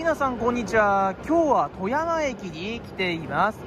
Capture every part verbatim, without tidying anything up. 皆さんこんにちは。今日は富山駅に来ています。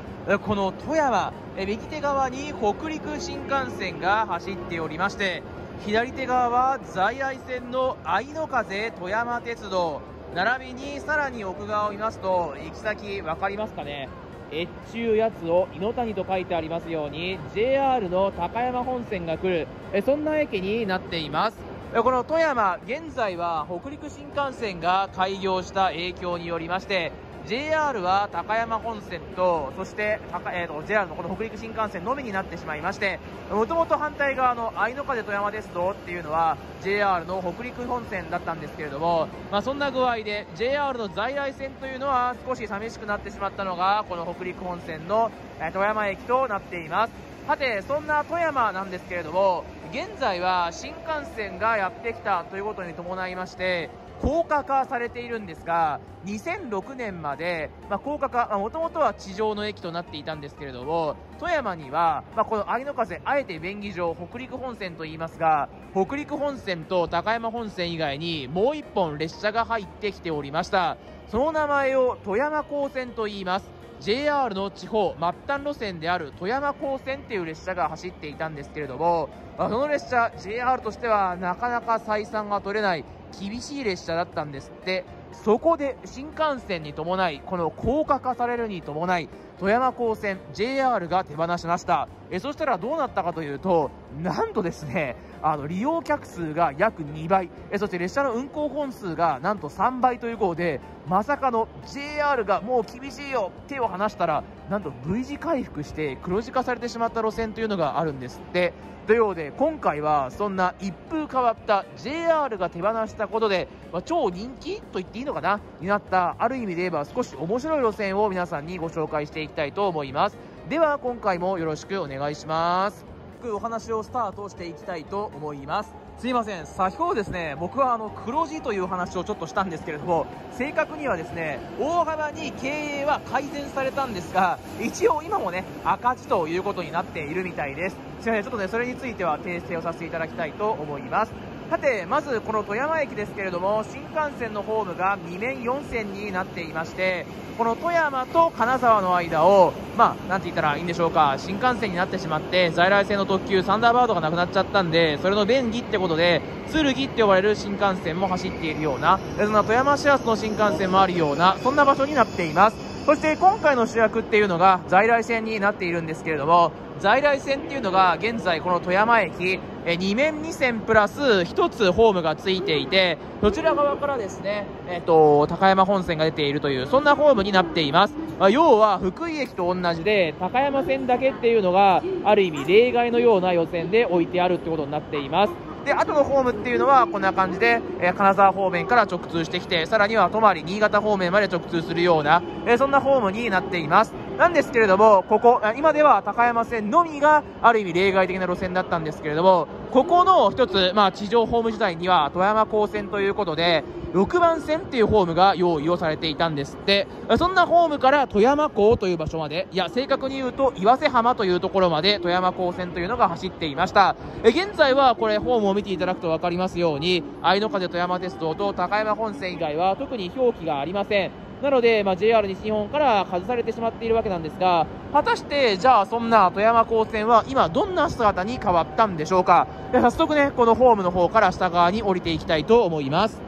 この富山、右手側に北陸新幹線が走っておりまして、左手側は在来線の愛の風富山鉄道、並びにさらに奥側を見ますと、行き先分かりますかね。越中八尾猪谷と書いてありますように ジェイアール の高山本線が来る、そんな駅になっています。この富山、現在は北陸新幹線が開業した影響によりまして、 ジェイアール は高山本線と、そして、えー、ジェイアール のこの北陸新幹線のみになってしまいまして、もともと反対側の愛の風富山鉄道っていうのは ジェイアール の北陸本線だったんですけれども、まあ、そんな具合で ジェイアール の在来線というのは少し寂しくなってしまったのが、この北陸本線の富山駅となっています。さて、そんな富山なんですけれども、現在は新幹線がやってきたということに伴いまして高架化されているんですが、にせんろくねんまで、まあ、高架化、もともとは地上の駅となっていたんですけれども、富山には、まあ、この愛の風、あえて便宜上北陸本線と言いますが、北陸本線と高山本線以外にもういっぽん列車が入ってきておりました。その名前を富山港線と言います。ジェイアール の地方末端路線である富山港線っていう列車が走っていたんですけれども、その列車 ジェイアール としてはなかなか採算が取れない厳しい列車だったんですって。そこで新幹線に伴い、この高架化されるに伴い、富山港線 ジェイアール が手放しました。えそしたらどうなったかというと、なんとですね、あの利用客数が約にばい、えそして列車の運行本数がなんとさんばいということで、まさかの ジェイアール がもう厳しいよ、手を離したらなんと V 字回復して黒字化されてしまった路線というのがあるんですって。というようで、今回はそんな一風変わった ジェイアール が手放したことで、まあ、超人気と言っていいのかなになった、ある意味で言えば少し面白い路線を皆さんにご紹介していきたいと思います。では今回もよろしくお願いします。お話をスタートしていきたいと思います。すいません、先ほどですね、僕はあの黒字という話をちょっとしたんですけれども、正確にはですね、大幅に経営は改善されたんですが、一応今もね、赤字ということになっているみたいです。すいません、ちょっとね、それについては訂正をさせていただきたいと思います。さて、まずこの富山駅ですけれども、新幹線のホームがに面よん線になっていまして、この富山と金沢の間を、まあ、なんて言ったらいいんでしょうか、新幹線になってしまって、在来線の特急サンダーバードがなくなっちゃったんで、それの便宜ってことで鶴って呼ばれる新幹線も走っているような、そんな富山市発の新幹線もあるような、そんな場所になっています。そして今回の主役っていうのが在来線になっているんですけれども、在来線っていうのが現在この富山駅に面に線プラスひとつホームがついていて、どちら側からですね、えっと高山本線が出ているという、そんなホームになっています。要は福井駅と同じで、高山線だけっていうのがある意味例外のような予選で置いてあるってことになっています。で、後のホームっていうのはこんな感じで、え金沢方面から直通してきて、さらには泊まり新潟方面まで直通するような、えそんなホームになっています。なんですけれども、ここ今では高山線のみがある意味例外的な路線だったんですけれども、ここの一つ、まあ、地上ホーム時代には富山港線ということでろくばん線っていうホームが用意をされていたんですって。そんなホームから富山港という場所まで、いや正確に言うと岩瀬浜というところまで富山港線というのが走っていました。現在はこれホームを見ていただくと分かりますように、愛の風富山鉄道と高山本線以外は特に表記がありません。なので、まあ、ジェイアール 西日本から外されてしまっているわけなんですが、果たしてじゃあそんな富山港線は今どんな姿に変わったんでしょうか。で、早速ね、このホームの方から下側に降りていきたいと思います。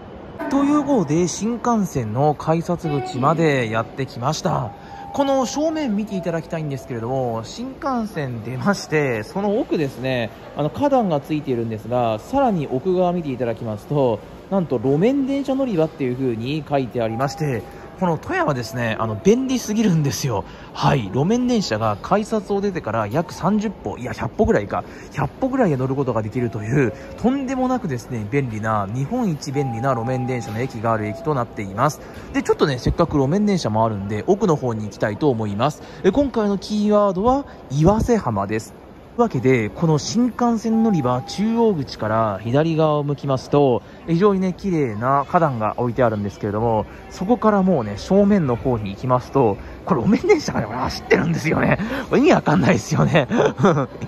ということで、新幹線の改札口までやってきました。この正面見ていただきたいんですけれども、新幹線出まして、その奥ですね、あの花壇がついているんですが、さらに奥側見ていただきますと、なんと路面電車乗り場っていう風に書いてありまして、この富山ですね、あの便利すぎるんですよ。はい、路面電車が改札を出てから約さんじゅっぽ、いやひゃっぽぐらいか、ひゃっぽぐらいで乗ることができるという、とんでもなくですね便利な、日本一便利な路面電車の駅がある駅となっています。で、ちょっとね、せっかく路面電車もあるんで奥の方に行きたいと思います。え今回のキーワードは岩瀬浜です。というわけで、この新幹線乗り場中央口から左側を向きますと、非常にね、綺麗な花壇が置いてあるんですけれども、そこからもうね、正面の方に行きますと、これ路面電車がね、これ走ってるんですよね。意味わかんないですよね。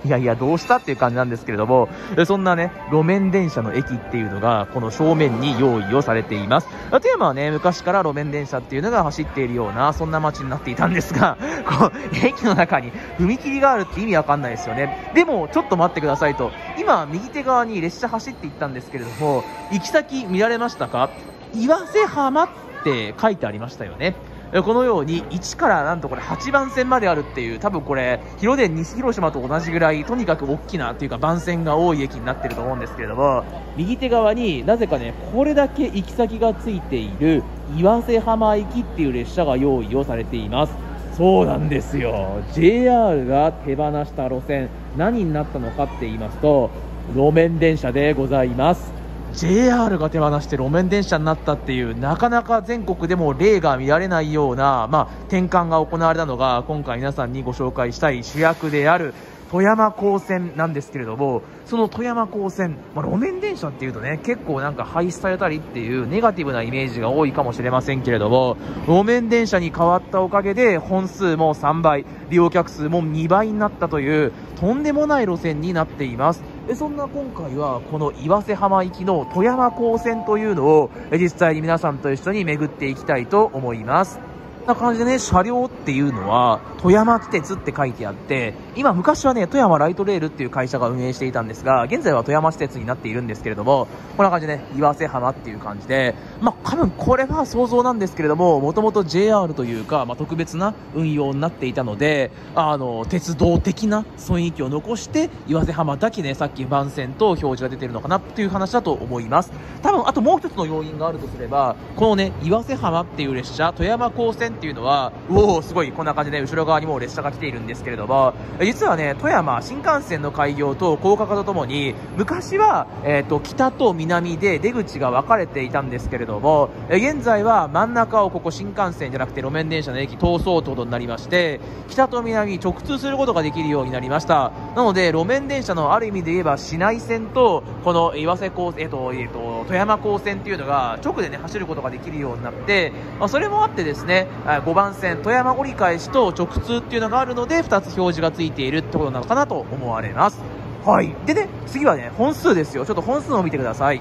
いやいや、どうしたっていう感じなんですけれども、そんなね、路面電車の駅っていうのが、この正面に用意をされています。富山はね、昔から路面電車っていうのが走っているような、そんな街になっていたんですが、こう、駅の中に踏切があるって意味わかんないですよね。でもちょっと待ってくださいと、今右手側に列車走っていったんですけれども、行き先見られましたか？岩瀬浜って書いてありましたよね。このようにいちからなんとこれはちばん線まであるっていう、多分これ広電西広島と同じぐらい、とにかく大きなというか番線が多い駅になってると思うんですけれども、右手側になぜかね、これだけ行き先がついている岩瀬浜行きっていう列車が用意をされています。そうなんですよ。 ジェイアール が手放した路線、何になったのかって言いますと、路面電車でございます。 ジェイアール が手放して路面電車になったっていう、なかなか全国でも例が見られないような、まあ、転換が行われたのが、今回皆さんにご紹介したい主役である富山港線なんですけれども、その富山港線、まあ、路面電車っていうとね、結構なんか廃止されたりっていうネガティブなイメージが多いかもしれませんけれども、路面電車に変わったおかげで本数もさんばい、利用客数もにばいになったという、とんでもない路線になっています。そんな今回はこの岩瀬浜行きの富山港線というのを実際に皆さんと一緒に巡っていきたいと思います。こんな感じでね、車両っていうのは富山汽鉄って書いてあって、今昔はね、富山ライトレールっていう会社が運営していたんですが、現在は富山汽鉄になっているんですけれども、こんな感じでね、岩瀬浜っていう感じで、まあ多分これは想像なんですけれども、もともと ジェイアール というか、まあ、特別な運用になっていたので、あの鉄道的な雰囲気を残して岩瀬浜だけね、さっき番線と表示が出てるのかなっていう話だと思います。多分あともう一つの要因があるとすれば、このね、岩瀬浜っていう列車、富山港線っていうのは、おお、すごい、こんな感じで後ろ側にもう列車が来ているんですけれども、実はね、富山新幹線の開業と高架化とともに、昔は、えー、と北と南で出口が分かれていたんですけれども、現在は真ん中をここ新幹線じゃなくて路面電車の駅通そうということになりまして、北と南に直通することができるようになりました。なので路面電車のある意味で言えば市内線とこの岩瀬高、えーとえー、と富山高線っていうのが直でね、走ることができるようになって、まあ、それもあってですね、ごばん線、富山折り返しと直通っていうのがあるので、ふたつ表示がついているってことなのかなと思われます。はい。でね、次はね、本数ですよ。ちょっと本数を見てください。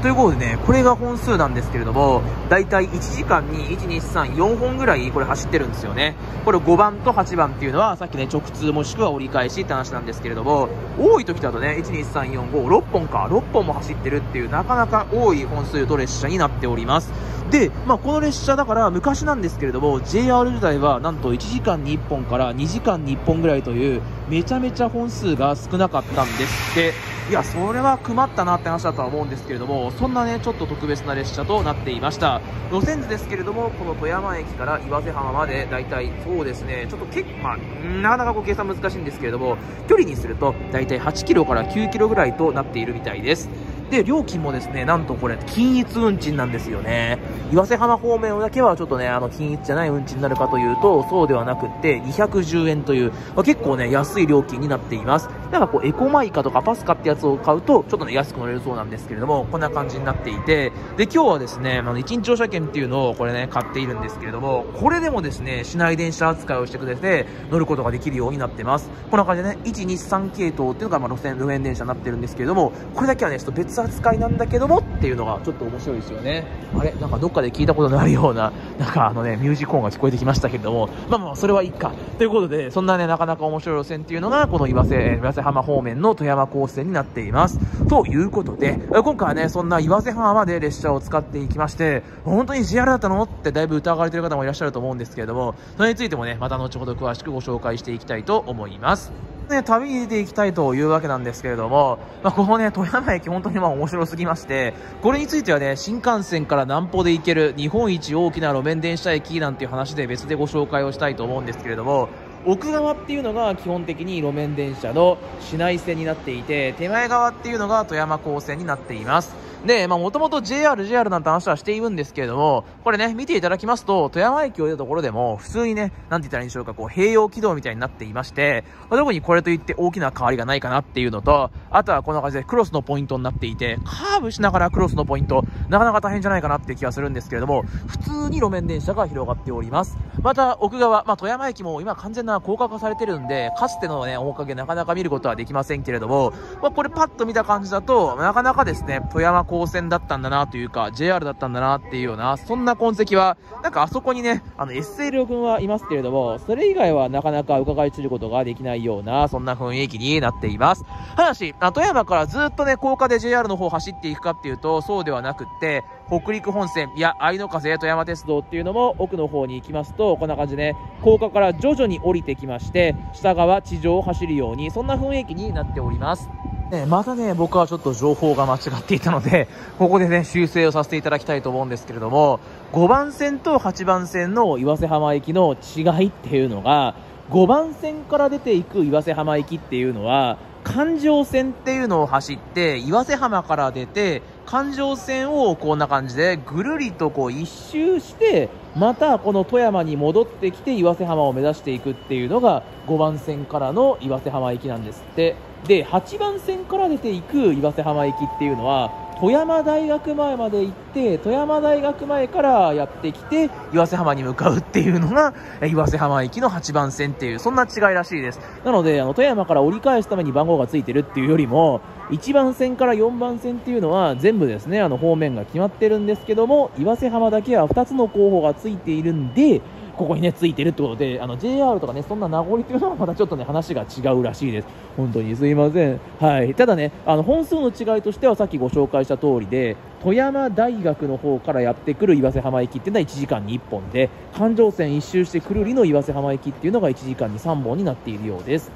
ということでね、これが本数なんですけれども、だいたいいちじかんにいち、に、さん、よんほんぐらいこれ走ってるんですよね。これごばんとはちばんっていうのは、さっきね、直通もしくは折り返しって話なんですけれども、多い時だとね、いち、に、さん、よん、ご、ろっぽんか、ろっぽんも走ってるっていう、なかなか多い本数と列車になっております。で、まあ、この列車だから昔なんですけれども、 ジェイアール 時代はなんといちじかんにいっぽんからにじかんにいっぽんぐらいという、めちゃめちゃ本数が少なかったんですって。いや、それは困ったなって話だとは思うんですけれども、そんなね、ちょっと特別な列車となっていました。路線図ですけれども、この富山駅から岩瀬浜までだいたい、そうですね、ちょっと結構、まあ、なかなかこう計算難しいんですけれども、距離にするとだいたいはちキロからきゅうキロぐらいとなっているみたいです。で、料金もですね、なんとこれ均一運賃なんですよね。岩瀬浜方面だけはちょっとね、あの均一じゃない運賃になるかというと、そうではなくってにひゃくじゅうえんという、まあ、結構ね、安い料金になっています。なんかこうエコマイカとかパスカってやつを買うとちょっとね、安く乗れるそうなんですけれども、こんな感じになっていて、で、今日はですね、あの一日乗車券っていうのをこれね、買っているんですけれども、これでもですね、市内電車扱いをしてくれて乗ることができるようになってます。こんな感じでね、いち、に、さん系統っていうのが、まあ、路線路面電車になってるんですけれども、これだけはね、ちょっと別扱いなんだけどもっていうのがちょっと面白いですよね。あれ、なんかどっかで聞いたことのあるような、なんかあのね、ミュージック音が聞こえてきましたけれども、まあまあそれはいいかということで、そんなね、なかなか面白い路線っていうのがこの岩瀬、岩瀬浜方面の富山高線になっています。ということで、今回はね、そんな岩瀬浜まで列車を使っていきまして、本当に ジェイアール だったのってだいぶ疑われている方もいらっしゃると思うんですけれども、それについてもね、また後ほど詳しくご紹介していきたいと思います。ね、旅に出ていきたいというわけなんですけれども、まあ、このね、富山駅本当にまあ面白すぎまして、これについてはね、新幹線から南方で行ける日本一大きな路面電車駅なんていう話で別でご紹介をしたいと思うんですけれども、奥側っていうのが基本的に路面電車の市内線になっていて、手前側っていうのが富山港線になっています。で、まあもともと ジェイアールジェイアール なんて話はしているんですけれども、これね見ていただきますと、富山駅を出たところでも普通にね、なんて言ったらいいんでしょうか、こう併用軌道みたいになっていまして、特にこれといって大きな変わりがないかなっていうのと、あとはこんな感じでクロスのポイントになっていて、カーブしながらクロスのポイント、なかなか大変じゃないかなっていう気がするんですけれども、普通に路面電車が広がっております。また奥側、まあ、富山駅も今完全な高架化されてるんで、かつてのね面影なかなか見ることはできませんけれども、まあ、これパッと見た感じだとなかなかですね、富山高専だったんだなというか ジェイアール だったんだなっていうような、そんな痕跡はなんかあそこにね、あの エスエル 君はいますけれども、それ以外はなかなか伺い知ることができないような、そんな雰囲気になっています。ただし富山からずっとね高架で ジェイアール の方走っていくかっていうとそうではなくって、北陸本線やあいの風富山鉄道っていうのも奥の方に行きますと、こんな感じで、ね、高架から徐々に降りてきまして、下側地上を走るように、そんな雰囲気になっております。ね、またね、僕はちょっと情報が間違っていたので、ここでね、修正をさせていただきたいと思うんですけれども、ごばん線とはちばん線の岩瀬浜駅の違いっていうのが、ごばん線から出ていく岩瀬浜駅っていうのは、環状線っていうのを走って、岩瀬浜から出て、環状線をこんな感じでぐるりとこう一周して、またこの富山に戻ってきて岩瀬浜を目指していくっていうのがごばん線からの岩瀬浜駅なんですって。で、はちばん線から出ていく岩瀬浜駅っていうのは、富山大学前まで行って、富山大学前からやってきて、岩瀬浜に向かうっていうのが、岩瀬浜駅のはちばん線っていう、そんな違いらしいです。なので、あの富山から折り返すために番号がついてるっていうよりも、いちばん線からよんばん線っていうのは全部ですね、あの方面が決まってるんですけども、岩瀬浜だけはふたつの候補がついているんで、ここにねついてるってことで、あの ジェイアール とかね、そんな名残というのはまたちょっとね話が違うらしいです。本当にすいません。はい。ただね、あの本数の違いとしてはさっきご紹介した通りで、富山大学の方からやってくる岩瀬浜駅っていうのはいちじかんにいっぽんで、環状線一周してくるりの岩瀬浜駅っていうのがいちじかんにさんぼんになっているようです。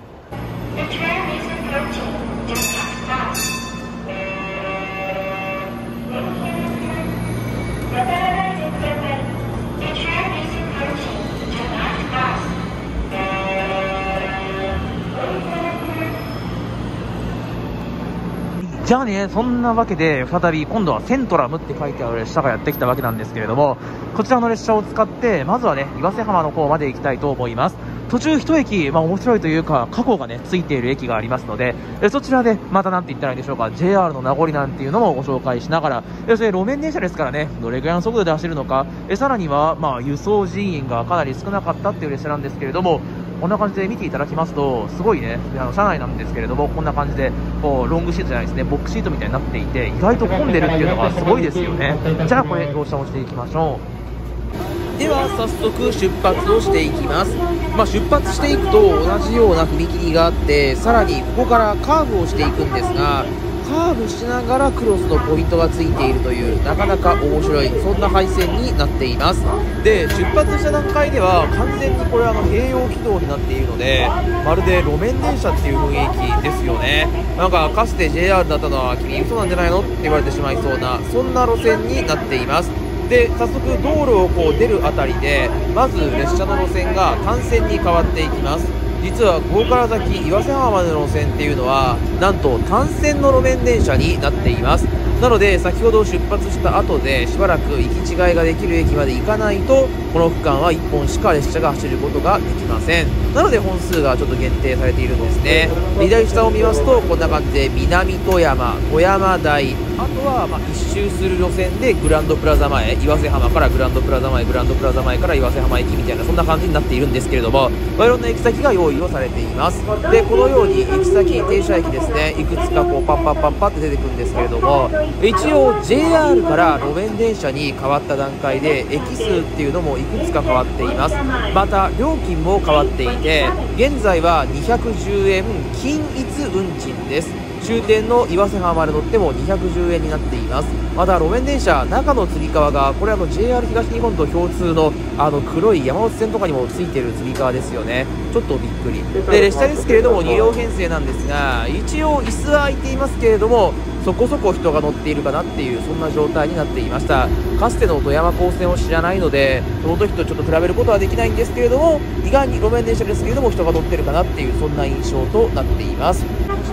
じゃあね、そんなわけで再び今度はセントラムって書いてある列車がやってきたわけなんですけれども、こちらの列車を使ってまずはね岩瀬浜の方まで行きたいと思います。途中一駅、まあ、面白いというか過去がねついている駅がありますので、えそちらでまたなんて言ったらいいんでしょうか、 ジェイアール の名残なんていうのもご紹介しながら、えそれ路面電車ですからね、どれぐらいの速度で走るのか、えさらにはまあ輸送人員がかなり少なかったっていう列車なんですけれども、こんな感じで見ていただきますと、すごいね、あの車内なんですけれども、こんな感じでこうロングシートじゃないですね、ボックスシートみたいになっていて、意外と混んでるっていうのがすごいですよね。じゃあこれ乗車をしていきましょう。では早速出発をしていきます。まあ、出発していくと同じような踏切があって、さらにここからカーブをしていくんですが、カーブしながらクロスのポイントがついているという、なかなか面白い、そんな配線になっています。で、出発した段階では完全にこれはあの併用軌道になっているので、まるで路面電車っていう雰囲気ですよね。なんかかつて ジェイアール だったのは君嘘なんじゃないのって言われてしまいそうな、そんな路線になっています。で、早速道路をこう出るあたりで、まず列車の路線が単線に変わっていきます。実はここから先岩瀬浜までの路線っていうのはなんと単線の路面電車になっています。なので先ほど出発した後でしばらく行き違いができる駅まで行かないと、この区間はいっぽんしか列車が走ることができません。なので本数がちょっと限定されているんですね。左下を見ますとこんな感じで南富山、富山台、あとはまあ一周する路線でグランドプラザ前、岩瀬浜からグランドプラザ前、グランドプラザ前から岩瀬浜駅みたいな、そんな感じになっているんですけれども、いろんな行き先が用意をされています。で、このように行き先、停車駅ですね、いくつかこうパッパッパッパって出てくるんですけれども、一応 ジェイアール から路面電車に変わった段階で駅数っていうのもいくつか変わっています。また料金も変わっていて、現在はにひゃくじゅうえん均一運賃です。終点の岩瀬浜まで乗ってもにひゃくじゅうえんになっています。また路面電車中のつり革が、これあの ジェイアール 東日本と共通のあの黒い山手線とかにもついているつり革ですよね。ちょっとびっくりで、列車ですけれどもに両編成なんですが、一応椅子は空いていますけれども、そこそこ人が乗っているかなっていう、そんな状態になっていました。かつての富山高専を知らないので、その時とちょっと比べることはできないんですけれども、意外に路面電車ですけれども人が乗っているかなっていう、そんな印象となっています。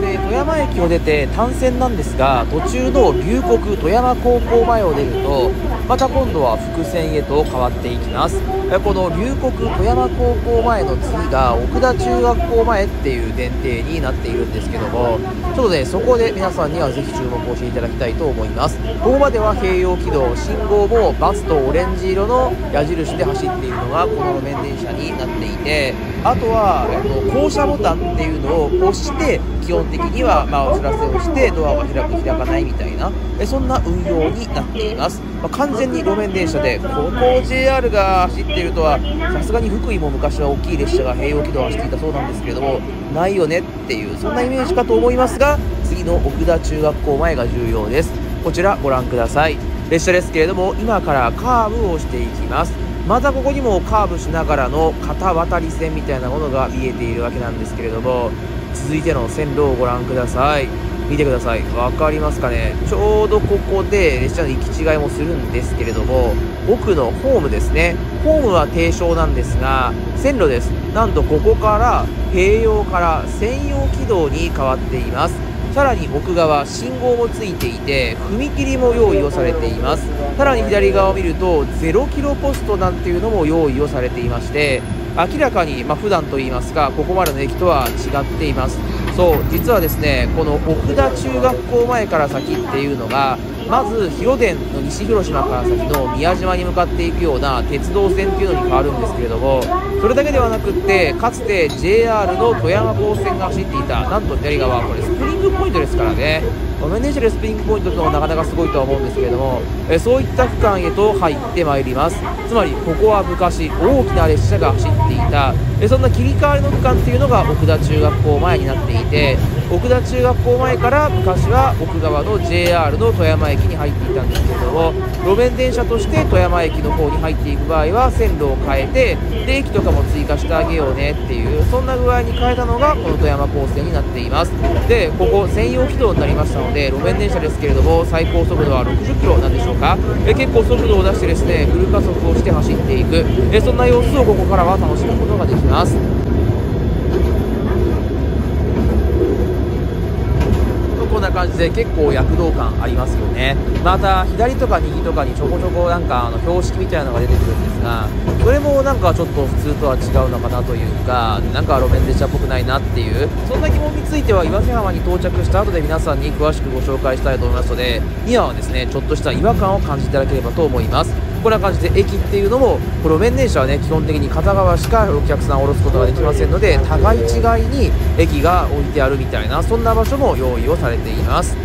で富山駅を出て単線なんですが、途中の龍谷富山高校前を出るとまた今度は複線へと変わっていきます。この龍谷富山高校前の次が奥田中学校前っていう電停になっているんですけども、ちょっとねそこで皆さんにはぜひ注目をしていただきたいと思います。ここまでは併用軌道、信号もバツとオレンジ色の矢印で走っているのがこの路面電車になっていて、あとは降車ボタンっていうのを押して基本的にはまあお知らせをしてドアを開く開かないみたいな、そんな運用になっています。まあ、完全に路面電車で、ここを ジェイアール が走っているとは、さすがに福井も昔は大きい列車が併用軌道を走っていたそうなんですけれども、ないよねっていう、そんなイメージかと思いますが、次の奥田中学校前が重要です。こちらご覧ください。列車ですけれども今からカーブをしていきます。またここにもカーブしながらの片渡り線みたいなものが見えているわけなんですけれども、続いての線路をご覧ください。見てください。わかりますかね。ちょうどここで列車の行き違いもするんですけれども、奥のホームですね。ホームは低床なんですが、線路です。なんとここから併用から専用軌道に変わっています。さらに奥側、信号もついていて踏切も用意をされています。さらに左側を見るとゼロキロポストなんていうのも用意をされていまして、明らかに、まあ、普段といいますかここまでの駅とは違っています。そう、実はですね、この奥田中学校前から先っていうのが、まず広電の西広島から先の宮島に向かっていくような鉄道線っていうのに変わるんですけれども、それだけではなくってかつて ジェイアール の富山高線が走っていた、なんと左側これスプリングポイントですからね。路面電車でスプリングポイントというのはなかなかすごいとは思うんですけれども、えそういった区間へと入ってまいります。つまりここは昔大きな列車が走っていた、えそんな切り替わりの区間っていうのが奥田中学校前になっていて、奥田中学校前から昔は奥側の ジェイアール の富山駅に入っていたんですけれども、路面電車として富山駅の方に入っていく場合は線路を変えて、で駅とかも追加してあげようねっていう、そんな具合に変えたのがこの富山高線になっています。でここ専用軌道になりましたので、路面電車ですけれども最高速度はろくじゅっキロなんでしょうか。え結構速度を出してですね、フル加速をして走っていく、えそんな様子をここからは楽しむことができます。こんな感じで結構躍動感ありますよね。また左とか右とかにちょこちょこなんかあの標識みたいなのが出てくるんですが、それもなんかちょっと普通とは違うのかなというか、なんか路面電車っぽくないなっていう、そんな疑問については岩瀬浜に到着した後で皆さんに詳しくご紹介したいと思いますので、にはですねちょっとした違和感を感じていただければと思います。こんな感じで駅っていうのも、路面電車はね基本的に片側しかお客さんを降ろすことができませんので、互い違いに駅が置いてあるみたいな、そんな場所も用意をされています。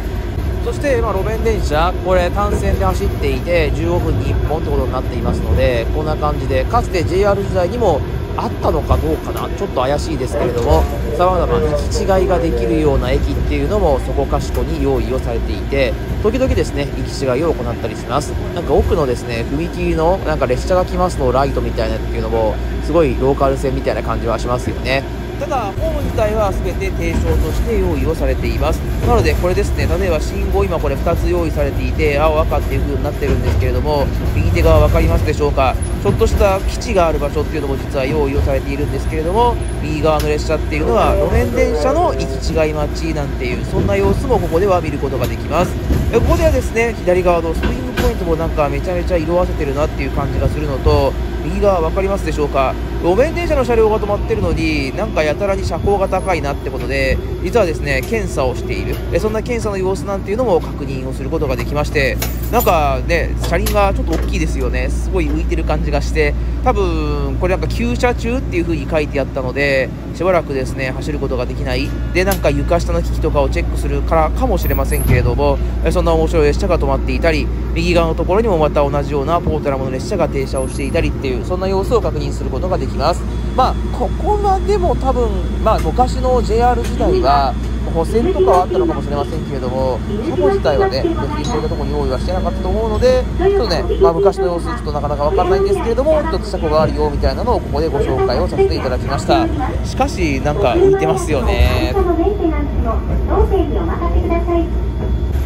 そして、まあ、路面電車、これ単線で走っていてじゅうごふんにいっぽんってことになっていますので、こんな感じでかつて ジェイアール 時代にもあったのかどうかな、ちょっと怪しいですけれども、さまざま行き違いができるような駅っていうのもそこかしこに用意をされていて、時々ですね行き違いを行ったりします。なんか奥のですね踏切のなんか列車が来ますのライトみたいなっていうのもすごいローカル線みたいな感じはしますよね。ただホーム自体は全て低床として用意をされています。なのでこれですね、例えば信号今これふたつ用意されていて青赤っていう風になってるんですけれども、右手側分かりますでしょうか。ちょっとした基地がある場所っていうのも実は用意をされているんですけれども、右側の列車っていうのは路面電車の行き違い待ちなんていう、そんな様子もここでは見ることができます。ここではですね左側のスプリングポイントもなんかめちゃめちゃ色あせてるなっていう感じがするのと、右側分かりますでしょうか、路面電車の車両が止まってるのになんかやたらに車高が高いなってことで、実はですね検査をしている、そんな検査の様子なんていうのも確認をすることができまして、なんかね車輪がちょっと大きいですよね。すごい浮いてる感じがして、多分これなんか駐車中っていう風に書いてあったので、しばらくですね走ることができないで、なんか床下の機器とかをチェックするからかもしれませんけれども、そんな面白い列車が止まっていたり、右側のところにもまた同じようなポートラムの列車が停車をしていたりっていう、そんな様子を確認することができます。まあここまでも多分、まあ、昔の ジェイアール 時代は補選とかはあったのかもしれませんけれども、車庫自体はね別にそういったところに用意はしてなかったと思うので、ちょっとね、まあ、昔の様子ちょっとなかなか分からないんですけれども、ちょっと車庫があるよみたいなのをここでご紹介をさせていただきました。しかしなんか浮いてますよね。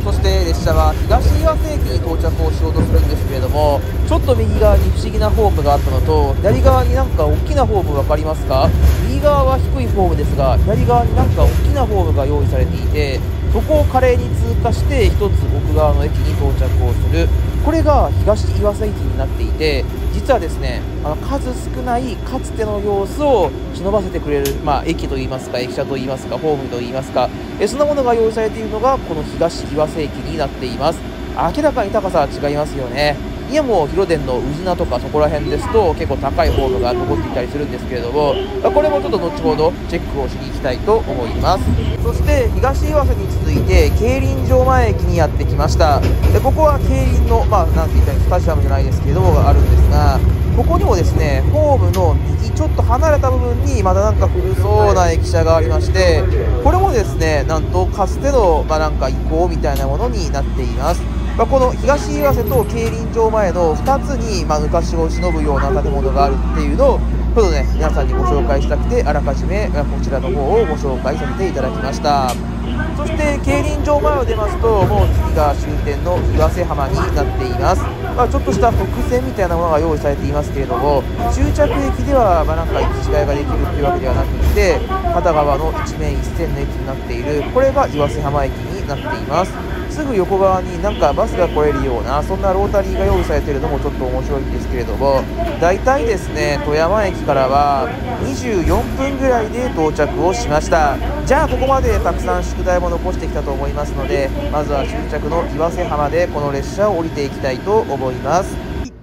そして列車は東岩瀬駅に到着をしようとするんですけれども、ちょっと右側に不思議なホームがあったのと、左側になんか大きなホーム分かりますか？右側は低いホームですが、左側になんか大きなホームが用意されていて、そこを華麗に通過してひとつ奥側の駅に到着をする。これが東岩瀬駅になっていて、実はですね、あの数少ないかつての様子を忍ばせてくれる、まあ、駅といいますか、駅舎といいますか、ホームといいますか、えそんなものが用意されているのがこの東岩瀬駅になっています。明らかに高さは違いますよね。今も広電の宇品とかそこら辺ですと結構高いホームが残っていたりするんですけれども、これもちょっと後ほどチェックをしに行きたいと思います。そして東岩瀬に続いて競輪場前駅にやってきました。でここは競輪のまあなんて言ったらスタジアムじゃないですけれどもがあるんですが、ここにもですね、ホームの右ちょっと離れた部分にまだなんか古そうな駅舎がありまして、これもですね、なんとかつてのまあなんか遺構みたいなものになっています。まあ、この東岩瀬と競輪場前のふたつにまあ昔を忍ぶような建物があるっていうのをちょっとね、皆さんにご紹介したくて、あらかじめこちらの方をご紹介させていただきました。そして競輪場前を出ますと、もう次が終点の岩瀬浜になっています。まあ、ちょっとした特選みたいなものが用意されていますけれども、終着駅ではまあなんか行き違いができるというわけではなくて、片側の一面一線の駅になっている。これが岩瀬浜駅になっています。すぐ横側になんかバスが来れるような、そんなロータリーが用意されているのもちょっと面白いんですけれども、だいたいですね、富山駅からはにじゅうよんぷんぐらいで到着をしました。じゃあここまでたくさん宿題も残してきたと思いますので、まずは終着の岩瀬浜でこの列車を降りていきたいと思います。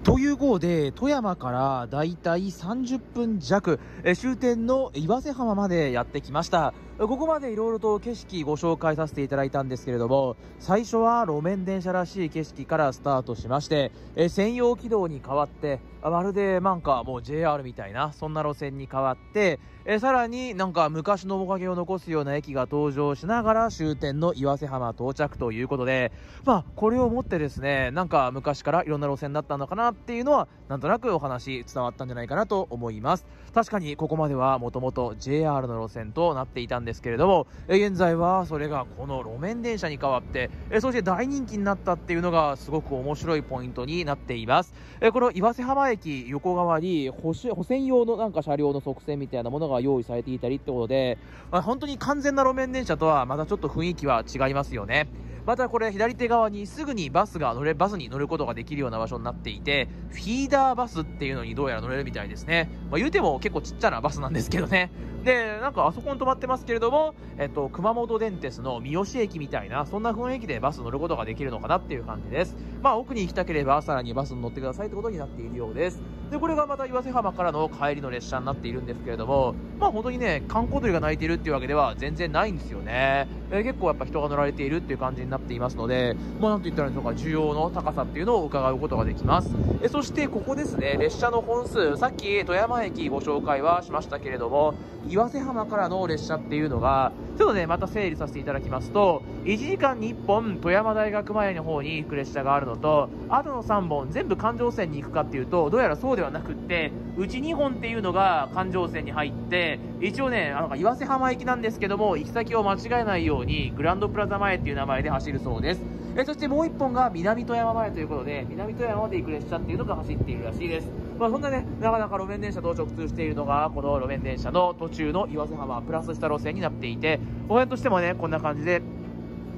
という号で、富山からだいたいさんじゅっぷん弱、え終点の岩瀬浜までやってきました。ここまでいろいろと景色ご紹介させていただいたんですけれども、最初は路面電車らしい景色からスタートしまして、え専用軌道に変わって、まるでなんかもう ジェイアール みたいな、そんな路線に変わって、えさらになんか昔の面影を残すような駅が登場しながら終点の岩瀬浜到着ということで、まあこれをもってですね、なんか昔からいろんな路線だったのかなっていうのは、なんとなくお話伝わったんじゃないかなと思います。確かにここまではもともと ジェイアール の路線となっていたんですですけれども、現在はそれがこの路面電車に変わって、そして大人気になったっていうのがすごく面白いポイントになっています。この岩瀬浜駅横側に保線用のなんか車両の側線みたいなものが用意されていたりってことで、本当に完全な路面電車とはまたちょっと雰囲気は違いますよね。またこれ左手側にすぐにバスが乗れ、バスに乗ることができるような場所になっていて、フィーダーバスっていうのにどうやら乗れるみたいですね。まあ、言うても結構ちっちゃなバスなんですけどね。で、なんかあそこに止まってますけれども、えっと、熊本電鉄の三好駅みたいな、そんな雰囲気でバス乗ることができるのかなっていう感じです。まあ、奥に行きたければさらにバスに乗ってくださいってことになっているようです。で、これがまた岩瀬浜からの帰りの列車になっているんですけれども、まあ本当にね、観光鳥が鳴いているっていうわけでは全然ないんですよね。え結構やっぱ人が乗られているっていう感じになっていますので、まあなんと言ったらいいでしょうか、需要の高さっていうのを伺うことができます。えそしてここですね、列車の本数、さっき富山駅ご紹介はしましたけれども、岩瀬浜からの列車っていうのが、ちょっとね、また整理させていただきますと、いちじかんにいっぽん富山大学前の方に行く列車があるのと、あとのさんぼん全部環状線に行くかっていうと、どうやらそうではなくって、うちにほんっていうのが環状線に入って、一応ね、あの岩瀬浜駅なんですけども、行き先を間違えないようにグランドプラザ前っていう名前で走るそうです。えそしてもういっぽんが南富山前ということで、南富山まで行く列車っていうのが走っているらしいです。まあ、そんなね、なかなか路面電車と直通しているのが、この路面電車の途中の岩瀬浜プラスした路線になっていて、お辺としてもね、こんな感じで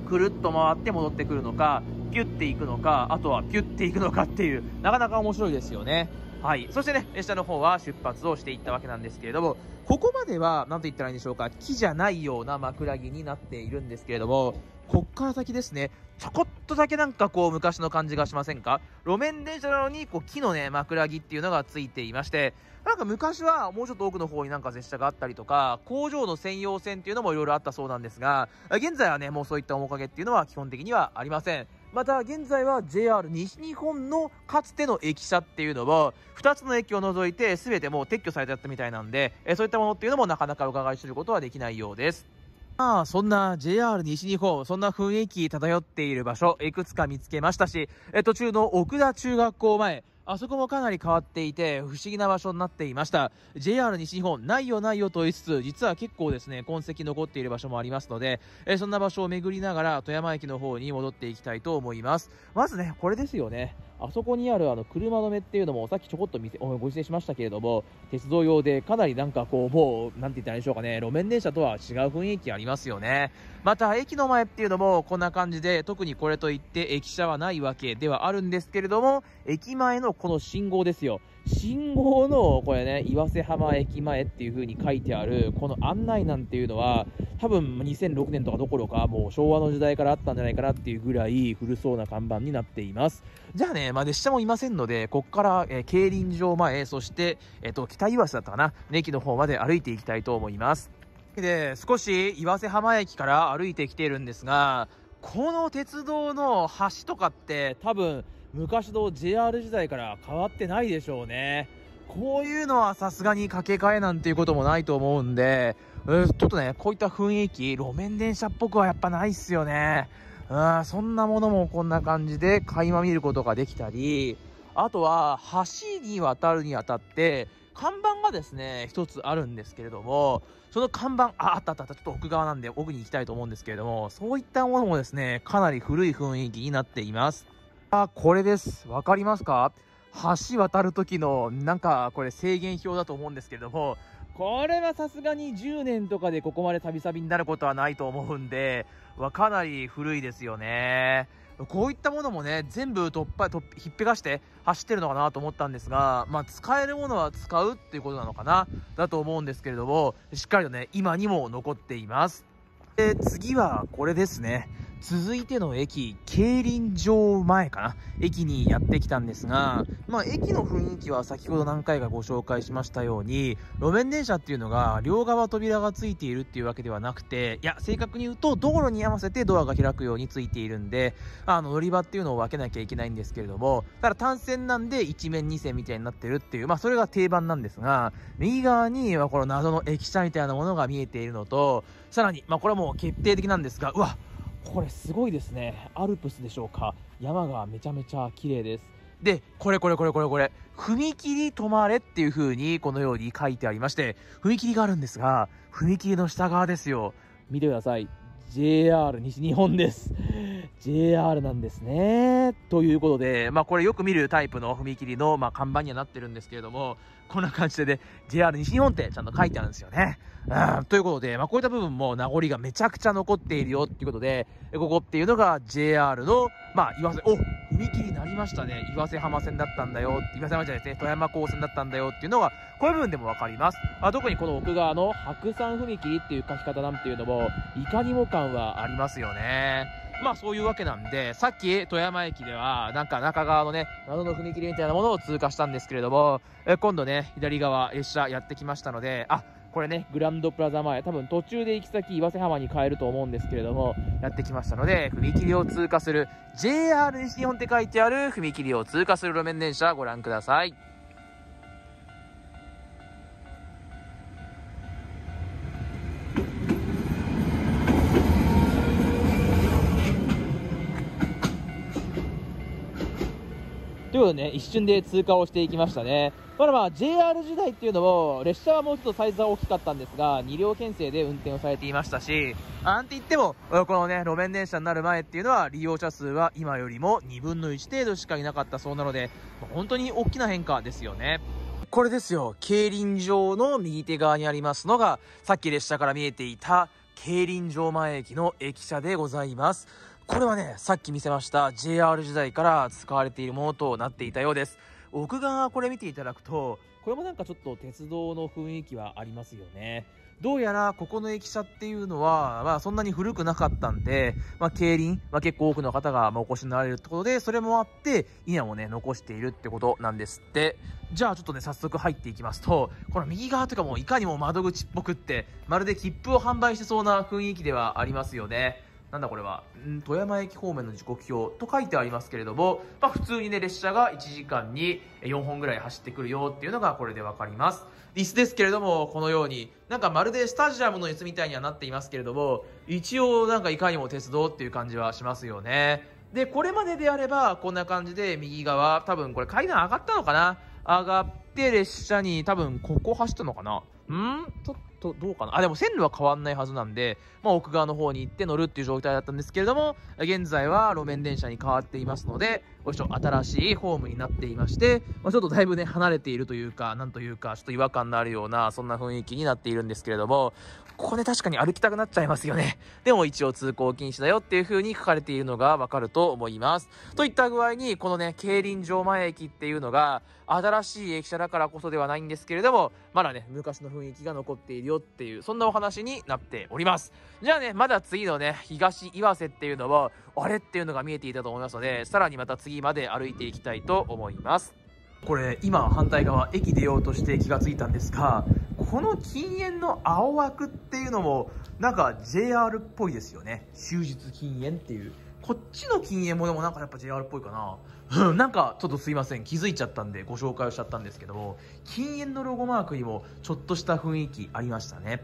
くるっと回って戻ってくるのか、ピュッていくのか、あとはピュッていくのかっていう、なかなか面白いですよね。はい、そしてね、列車の方は出発をしていったわけなんですけれども、ここまでは何と言ったらいいんでしょうか、木じゃないような枕木になっているんですけれども、こっから先ですね、ちょこっとだけなんかこう昔の感じがしませんか？路面電車なのにこう木のね、枕木っていうのがついていまして、なんか昔はもうちょっと奥の方になんか列車があったりとか、工場の専用線っていうのもいろいろあったそうなんですが、現在はね、もうそういった面影っていうのは基本的にはありません。また現在は ジェイアール 西日本のかつての駅舎っていうのもふたつの駅を除いて全てもう撤去されちゃったみたいなんで、そういったものっていうのもなかなか伺い知ることはできないようです。まあ、そんな ジェイアール 西日本、そんな雰囲気漂っている場所いくつか見つけましたし、途中の奥田中学校前、あそこもかなり変わっていて不思議な場所になっていました。 ジェイアール 西日本ないよないよと言いつつ、実は結構ですね痕跡残っている場所もありますので、えそんな場所を巡りながら富山駅の方に戻っていきたいと思います。まずねこれですよね。あそこにあるあの車止めっていうのもさっきちょこっと見せご指定しましたけれども、鉄道用でかなりなんかこうもうなんて言ったらいいでしょうかね、路面電車とは違う雰囲気ありますよね。また駅の前っていうのもこんな感じで、特にこれといって駅舎はないわけではあるんですけれども、駅前のこの信号ですよ。信号のこれね、岩瀬浜駅前っていう風に書いてあるこの案内なんていうのは多分にせんろくねんとかどころかもう昭和の時代からあったんじゃないかなっていうぐらい古そうな看板になっています。じゃあね、まあ、列車もいませんので、ここから、えー、競輪場前、そして、えー、と北岩瀬だったかな、駅の方まで歩いていきたいと思います。で、少し岩瀬浜駅から歩いてきているんですが、この鉄道の橋とかって多分昔の ジェイアール 時代から変わってないでしょうね。こういうのはさすがに掛け替えなんていうこともないと思うんで、うん、ちょっとねこういった雰囲気路面電車っぽくはやっぱないっすよね。うん、そんなものもこんな感じで垣間見ることができたり、あとは橋に渡るにあたって看板がですね一つあるんですけれども、その看板 あ, あったあったあったちょっと奥側なんで奥に行きたいと思うんですけれども、そういったものもですねかなり古い雰囲気になっています。あ、これです。わかりますか？橋渡る時のなんかこれ制限表だと思うんですけれども、これはさすがにじゅうねんとかでここまで旅々になることはないと思うんで、はかなり古いですよね。こういったものもね全部突破突ひっぺがして走ってるのかなと思ったんですが、まあ、使えるものは使うっていうことなのかなだと思うんですけれども、しっかりとね今にも残っています。で、次はこれですね。続いての駅、競輪場前かな、駅にやってきたんですが、まあ、駅の雰囲気は先ほど何回かご紹介しましたように、路面電車っていうのが両側扉がついているっていうわけではなくて、いや正確に言うと道路に合わせてドアが開くようについているんで、あの乗り場っていうのを分けなきゃいけないんですけれども、ただ単線なんで一面二線みたいになってるっていう、まあ、それが定番なんですが、右側にはこの謎の駅舎みたいなものが見えているのと、さらに、まあ、これはもう決定的なんですが、うわこれすごいですね。アルプスでしょうか。山がめちゃめちゃ綺麗です。で、これこれこれこれこれ、踏切止まれっていう風にこのように書いてありまして、踏切があるんですが、踏切の下側ですよ。見てください。ジェイアール 西日本です。ジェイアール なんですね。ということで、まあこれよく見るタイプの踏切のまあ看板にはなってるんですけれども、こんな感じでね、ジェイアール 西日本ってちゃんと書いてあるんですよね。うん、ということで、まあこういった部分も名残がめちゃくちゃ残っているよっていうことで、ここっていうのが ジェイアール の、まあ岩瀬、お踏切になりましたね。岩瀬浜線だったんだよ。岩瀬浜じゃないですね。富山港線だったんだよっていうのが、こういう部分でもわかります。あ、特にこの奥側の白山踏切っていう書き方なんていうのも、いかにも感はありますよね。まあそういうわけなんで、さっき富山駅ではなんか中側のね謎の踏切みたいなものを通過したんですけれども、え今度ね左側列車やってきましたので、あこれねグランドプラザ前、多分途中で行き先岩瀬浜に変えると思うんですけれども、やってきましたので踏切を通過する ジェイアール 西日本って書いてある踏切を通過する路面電車ご覧ください。ということでね、一瞬で通過をしていきましたね。まだまあ ジェイアール 時代っていうのも、列車はもうちょっとサイズは大きかったんですが、に両編成で運転をされていましたし、なんて言っても、このね、路面電車になる前っていうのは、利用者数は今よりもにぶんのいち程度しかいなかったそうなので、本当に大きな変化ですよね。これですよ、競輪場の右手側にありますのが、さっき列車から見えていた、競輪場前駅の駅舎でございます。これはね、さっき見せました ジェイアール 時代から使われているものとなっていたようです。奥側これ見ていただくと、これもなんかちょっと鉄道の雰囲気はありますよね。どうやらここの駅舎っていうのは、まあ、そんなに古くなかったんで、まあ、競輪、まあ、結構多くの方がまあお越しになられるってことで、それもあって今もね残しているってことなんですって。じゃあちょっとね早速入っていきますと、この右側とかもいかにも窓口っぽくって、まるで切符を販売してそうな雰囲気ではありますよね。なんだこれは、ん富山駅方面の時刻表と書いてありますけれども、まあ、普通にね列車がいちじかんによんほんぐらい走ってくるよっていうのがこれで分かります。椅子ですけれども、このようになんかまるでスタジアムの椅子みたいにはなっていますけれども、一応なんかいかにも鉄道っていう感じはしますよね。でこれまでであればこんな感じで右側、多分これ階段上がったのかな、上がって列車に多分ここ走ったのかな、んちょっとどうかな、あでも線路は変わんないはずなんで、まあ、奥側の方に行って乗るっていう状態だったんですけれども、現在は路面電車に変わっていますので、おいしょ新しいホームになっていまして、まあ、ちょっとだいぶね離れているというか、なんというかちょっと違和感のあるようなそんな雰囲気になっているんですけれども、ここね確かに歩きたくなっちゃいますよね。でも一応通行禁止だよっていう風に書かれているのがわかると思います。といった具合にこのね競輪場前駅っていうのが新しい駅舎だからこそではないんですけれども、まだね昔の雰囲気が残っているよっていう、そんなお話になっております。じゃあねまだ次のね東岩瀬っていうのはあれっていうのが見えていたと思いますので、さらにまた次まで歩いていきたいと思います。これ今反対側駅出ようとして気がついたんですが、この禁煙の青枠っていうのもなんか ジェイアール っぽいですよね。終日禁煙っていうこっちの禁煙もでもなんかやっぱ ジェイアール っぽいかななんかちょっとすいません気づいちゃったんでご紹介をしちゃったんですけども、禁煙のロゴマークにもちょっとした雰囲気ありましたね。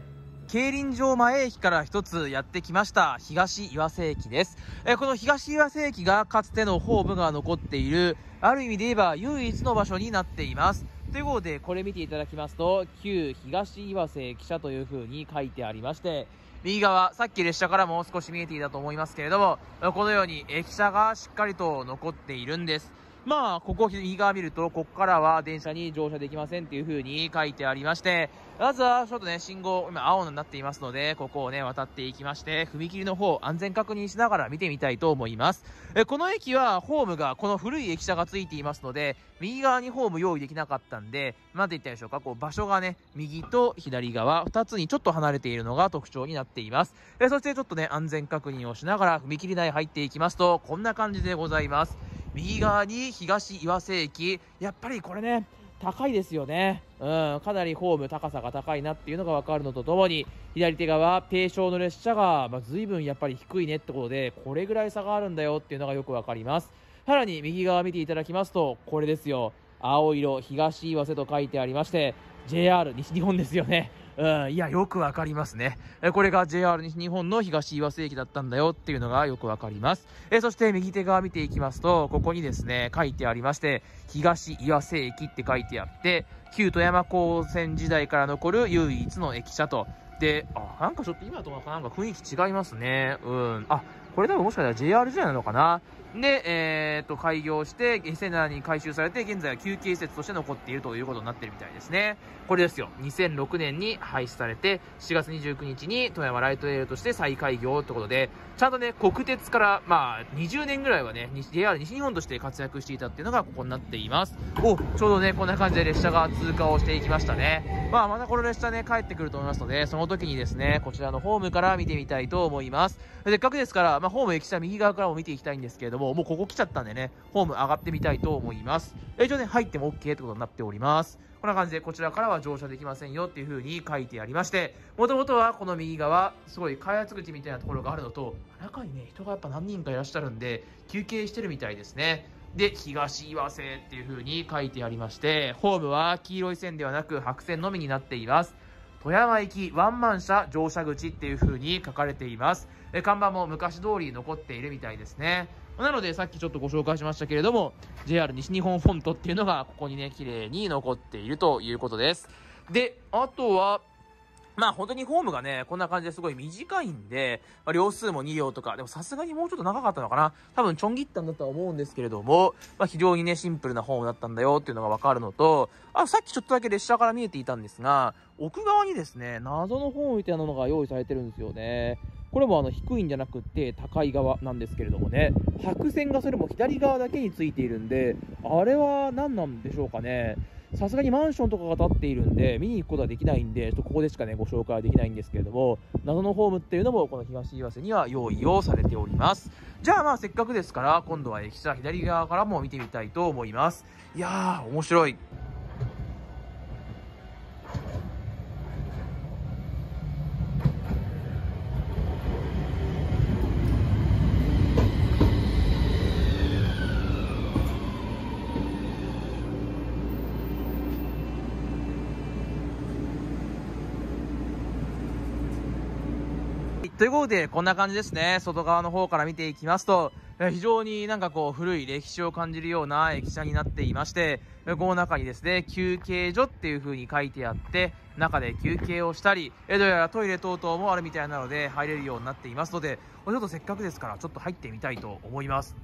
競輪場前駅から一つやってきました東岩瀬駅です。えこの東岩瀬駅がかつてのホームが残っている、ある意味で言えば唯一の場所になっています。ということでこれ見ていただきますと、旧東岩瀬駅舎という風に書いてありまして、右側さっき列車からも少し見えていたと思いますけれども、このように駅舎がしっかりと残っているんです。まあここ右側見ると、ここからは電車に乗車できませんっていう風に書いてありまして、まずはちょっとね信号今青になっていますので、ここをね渡っていきまして、踏切の方安全確認しながら見てみたいと思います。えこの駅はホームがこの古い駅舎がついていますので、右側にホーム用意できなかったんで、なんて言ったでしょうか、こう場所がね右と左側ふたつにちょっと離れているのが特徴になっています。えそしてちょっとね安全確認をしながら踏切内入っていきますと、こんな感じでございます。右側に東岩瀬駅、やっぱりこれね高いですよね、うん、かなりホーム高さが高いなっていうのが分かるのとともに、左手側ペーションの列車が、まあ、随分やっぱり低いねってことで、これぐらい差があるんだよっていうのがよく分かります。さらに右側見ていただきますと、これですよ、青色東岩瀬と書いてありまして、 ジェイアール 西日本ですよね。うん、いやよくわかりますね。これが ジェイアール 西日本の東岩瀬駅だったんだよっていうのがよくわかります。えそして右手側見ていきますと、ここにですね書いてありまして、東岩瀬駅って書いてあって、旧富山高専時代から残る唯一の駅舎と。であなんかちょっと今とはなんか雰囲気違いますね。うんあこれ多分もしかしたら ジェイアール 時代なのかな。で、えー、っと開業してセナに改修されて、現在は休憩施設として残っているということになってるみたいですね。これですよ、にせんろくねんに廃止されてしがつにじゅうくにちに富山ライトレールとして再開業ということで、ちゃんとね国鉄からまあにじゅうねんぐらいはね ジェイアール 西日本として活躍していたっていうのがここになっています。おちょうどねこんな感じで列車が通過をしていきましたね。まあまたこの列車ね帰ってくると思いますので、その時にですねこちらのホームから見てみたいと思います。せっかくですから、まあ、ホーム駅舎右側からも見ていきたいんですけれども、もうここ来ちゃったんでね、ホーム上がってみたいと思います。一応ね入っても OK ってことになっております。こんな感じでこちらからは乗車できませんよっていう風に書いてありまして、もともとはこの右側すごい開発口みたいなところがあるのと、中にね人がやっぱ何人かいらっしゃるんで休憩してるみたいですね。で東岩瀬っていう風に書いてありまして、ホームは黄色い線ではなく白線のみになっています。富山駅ワンマン車乗車口っていう風に書かれています。え看板も昔通り残っているみたいですね。なのでさっきちょっとご紹介しましたけれども、 ジェイアール 西日本フォントっていうのがここにね綺麗に残っているということです。であとはまあ本当にホームがねこんな感じですごい短いんで、まあ、両数もにりょうとか、でもさすがにもうちょっと長かったのかな、多分ちょん切ったんだとは思うんですけれども、まあ、非常にねシンプルなホームだったんだよっていうのが分かるのと、あさっきちょっとだけ列車から見えていたんですが、奥側にですね謎のホームみたいなのが用意されてるんですよね。これもあの低いんじゃなくって高い側なんですけれどもね、白線がそれも左側だけについているんで、あれは何なんでしょうかね。さすがにマンションとかが建っているんで見に行くことはできないんで、ちょっとここでしかねご紹介はできないんですけれども、謎のホームっていうのもこの東岩瀬には用意をされております。じゃあまあせっかくですから今度は駅舎左側からも見てみたいと思います。いやー面白い。ということでこんな感じですね。外側の方から見ていきますと、非常になんかこう古い歴史を感じるような駅舎になっていまして、この中にですね休憩所っていう風に書いてあって、中で休憩をしたり、えどうやらトイレ等々もあるみたいなので入れるようになっていますので、ちょっとせっかくですからちょっと入ってみたいと思います。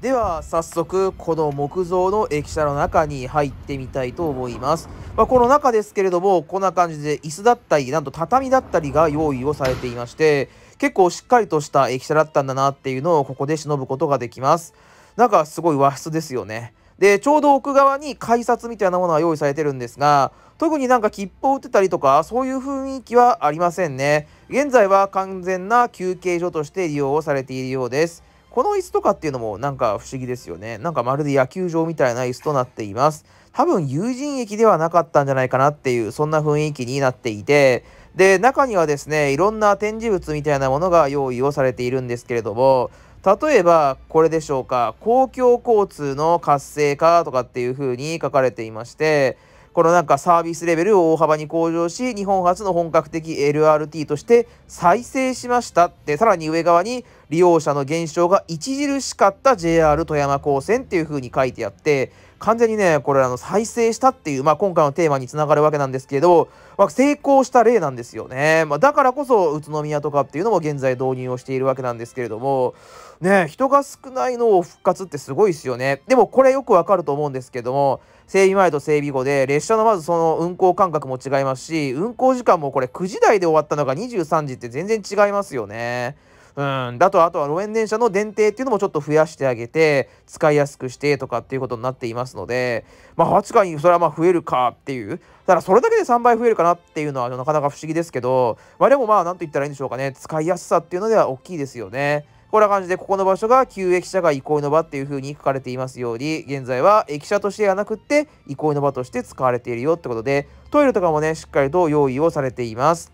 では早速この木造の駅舎の中に入ってみたいと思います。まあ、この中ですけれども、こんな感じで椅子だったり、なんと畳だったりが用意をされていまして、結構しっかりとした駅舎だったんだなっていうのをここで忍ぶことができます。なんかすごい和室ですよね。でちょうど奥側に改札みたいなものが用意されてるんですが、特になんか切符を売ってたりとかそういう雰囲気はありませんね。現在は完全な休憩所として利用をされているようです。この椅子とかっていうのもなんか不思議ですよね。なんかまるで野球場みたいな椅子となっています。多分有人駅ではなかったんじゃないかなっていう、そんな雰囲気になっていて、で中にはですねいろんな展示物みたいなものが用意をされているんですけれども、例えばこれでしょうか、公共交通の活性化とかっていう風に書かれていまして、このなんかサービスレベルを大幅に向上し、日本初の本格的 エルアールティー として再生しましたって、さらに上側に利用者の減少が著しかった ジェイアール 富山高専っていう風に書いてあって、完全にねこれあの再生したっていう、まあ、今回のテーマにつながるわけなんですけれど、まあ、成功した例なんですよね。まあ、だからこそ宇都宮とかっていうのも現在導入をしているわけなんですけれどもね、人が少ないのを復活ってすごいですよね。でもこれよくわかると思うんですけども、整備前と整備後で列車のまずその運行間隔も違いますし、運行時間もこれくじ台で終わったのがにじゅうさんじって全然違いますよね。うん、だとあとは路面電車の電停っていうのもちょっと増やしてあげて使いやすくしてとかっていうことになっていますので、まあ確かにそれはまあ増えるかっていう、ただそれだけでさんばい増えるかなっていうのはなかなか不思議ですけど、まあでもまあ何と言ったらいいんでしょうかね、使いやすさっていうのでは大きいですよね。こんな感じでここの場所が旧駅舎が憩いの場っていう風に書かれていますように、現在は駅舎としてではなくって憩いの場として使われているよってことで、トイレとかもねしっかりと用意をされています。